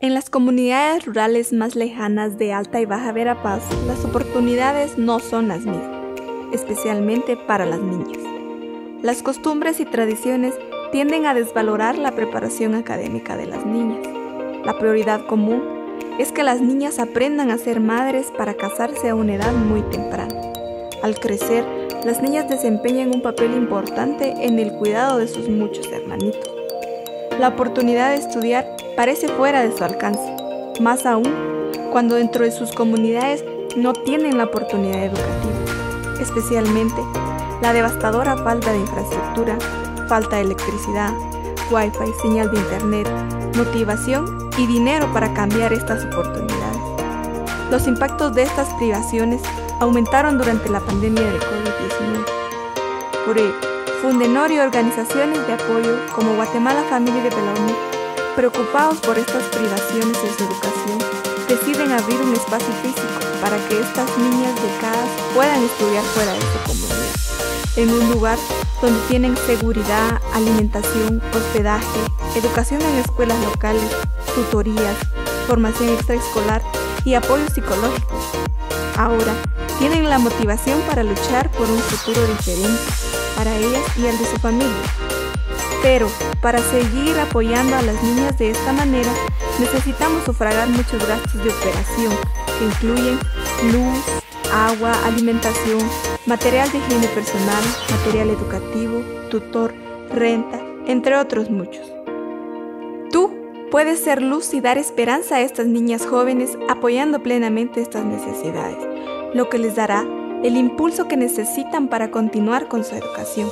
En las comunidades rurales más lejanas de Alta y Baja Verapaz, las oportunidades no son las mismas, especialmente para las niñas. Las costumbres y tradiciones tienden a desvalorar la preparación académica de las niñas. La prioridad común es que las niñas aprendan a ser madres para casarse a una edad muy temprana. Al crecer, las niñas desempeñan un papel importante en el cuidado de sus muchos hermanitos. La oportunidad de estudiar parece fuera de su alcance, más aún cuando dentro de sus comunidades no tienen la oportunidad educativa, especialmente la devastadora falta de infraestructura, falta de electricidad, wifi, señal de internet, motivación y dinero para cambiar estas oportunidades. Los impactos de estas privaciones aumentaron durante la pandemia del COVID-19. Por ello, Fundenor y organizaciones de apoyo como Guatemala Family Development, preocupados por estas privaciones en su educación, deciden abrir un espacio físico para que estas niñas becadas puedan estudiar fuera de su comunidad, en un lugar donde tienen seguridad, alimentación, hospedaje, educación en escuelas locales, tutorías, formación extraescolar y apoyo psicológico. Ahora, tienen la motivación para luchar por un futuro diferente para ellas y el de su familia. Pero, para seguir apoyando a las niñas de esta manera, necesitamos sufragar muchos gastos de operación, que incluyen luz, agua, alimentación, material de higiene personal, material educativo, tutor, renta, entre otros muchos. Tú puedes ser luz y dar esperanza a estas niñas jóvenes apoyando plenamente estas necesidades, lo que les dará el impulso que necesitan para continuar con su educación.